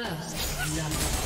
First love.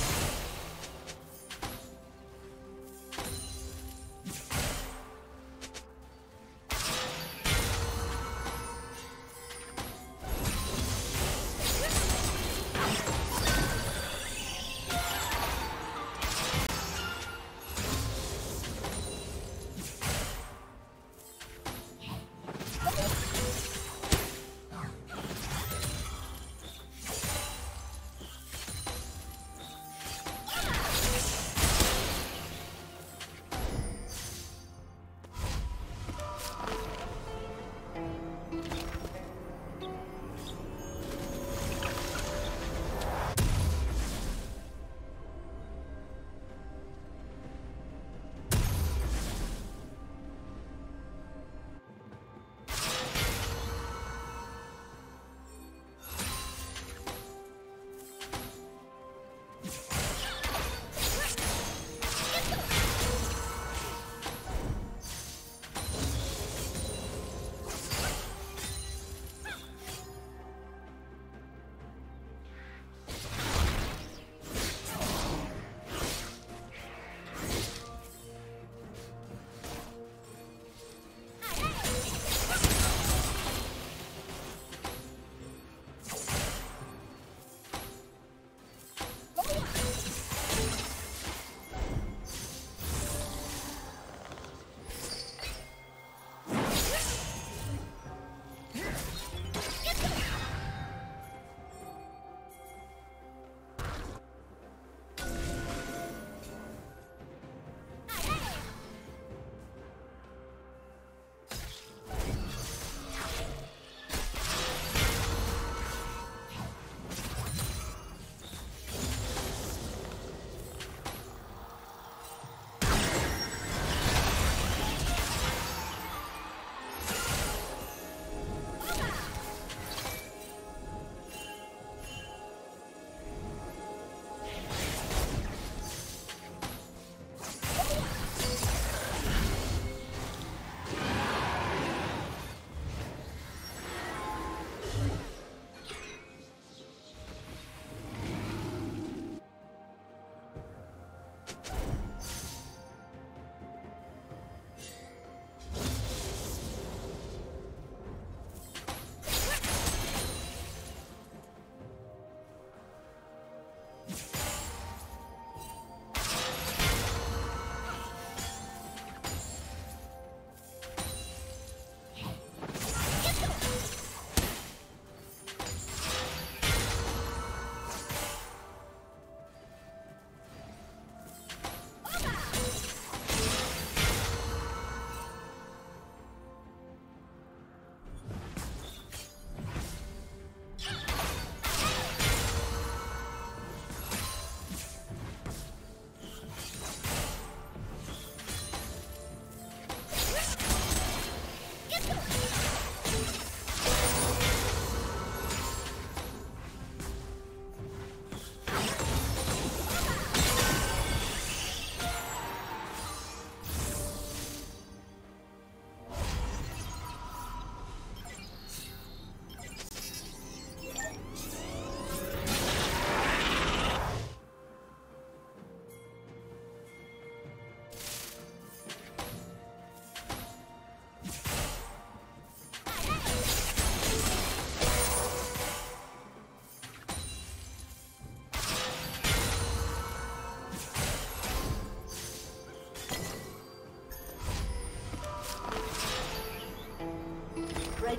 The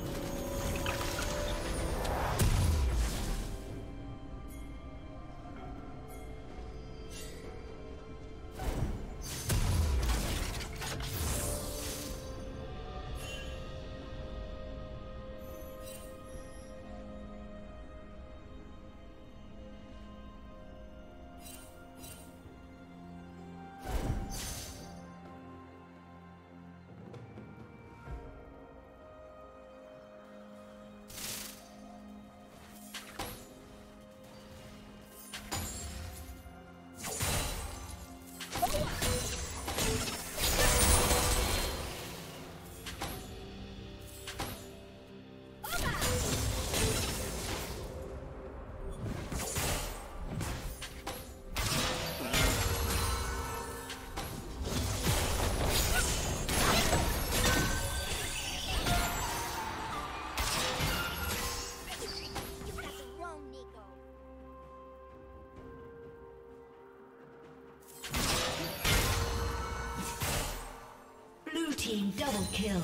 team double kill.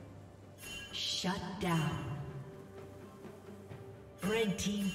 Shut down. Red team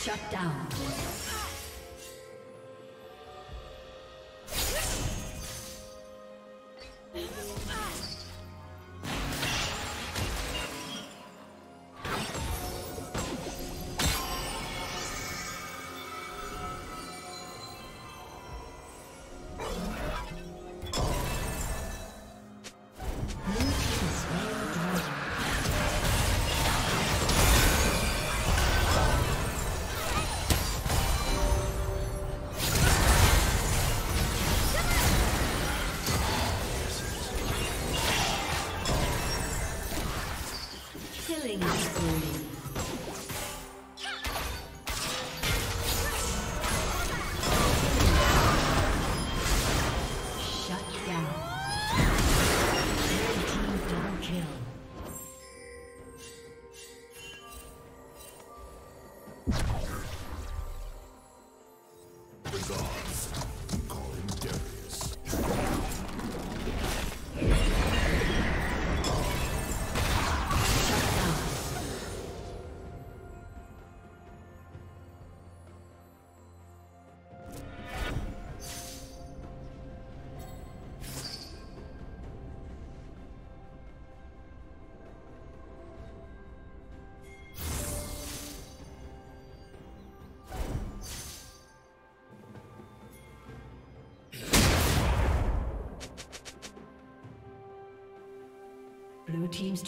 Shut down. team's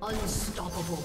Unstoppable.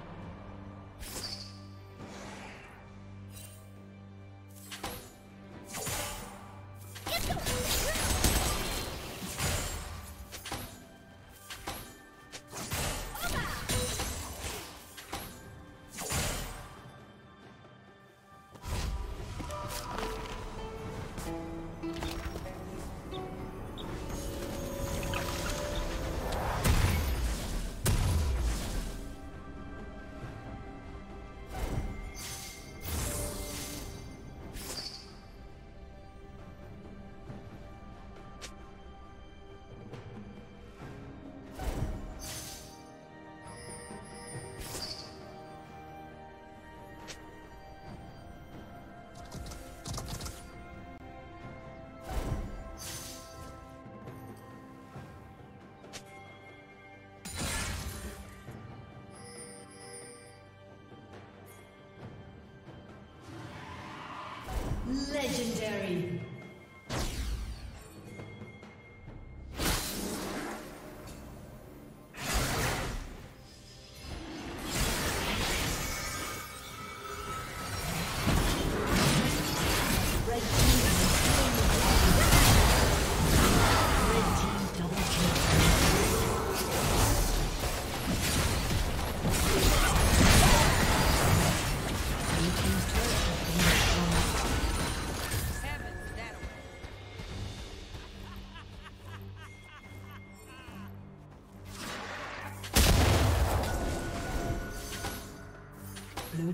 Legendary. Blue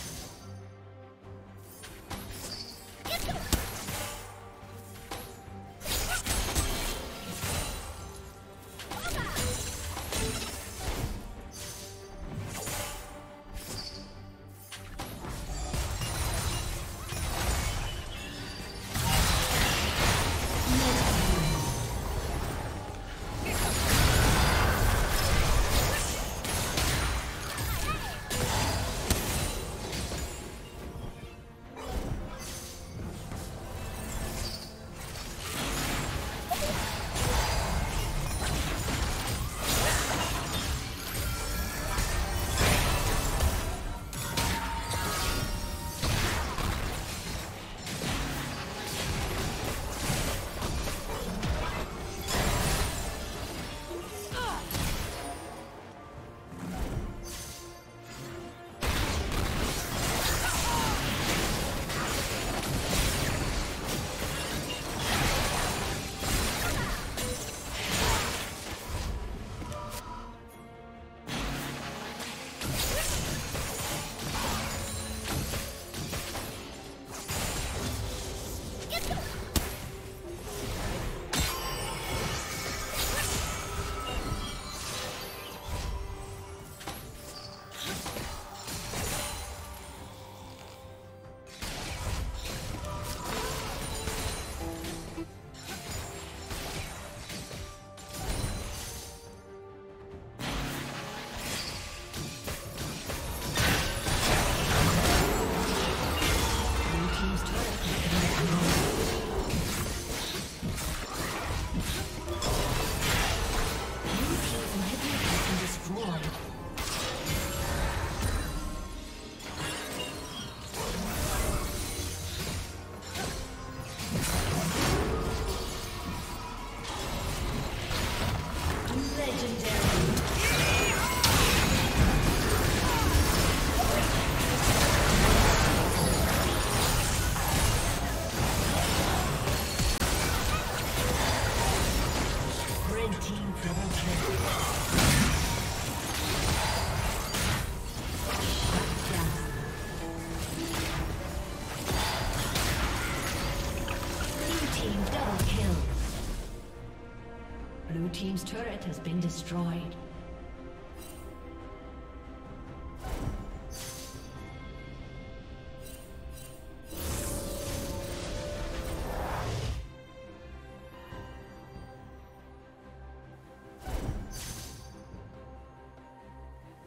team's turret has been destroyed.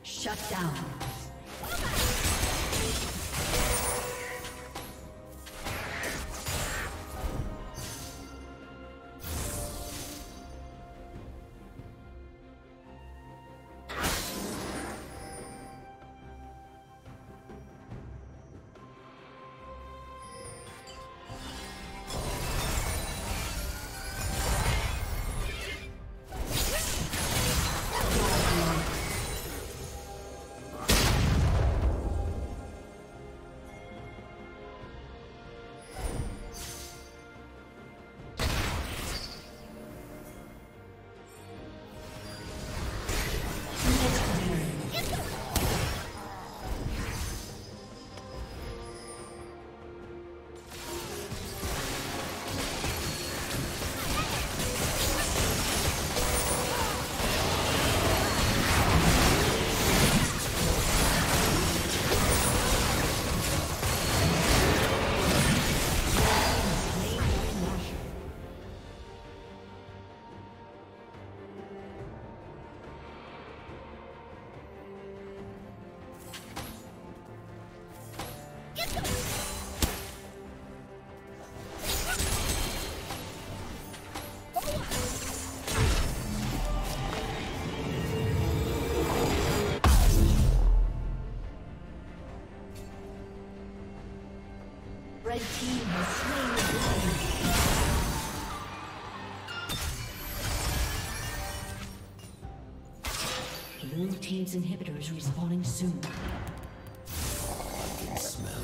Shut down. Red team has slain the dragon. Blue team's inhibitor is respawning soon. I can smell.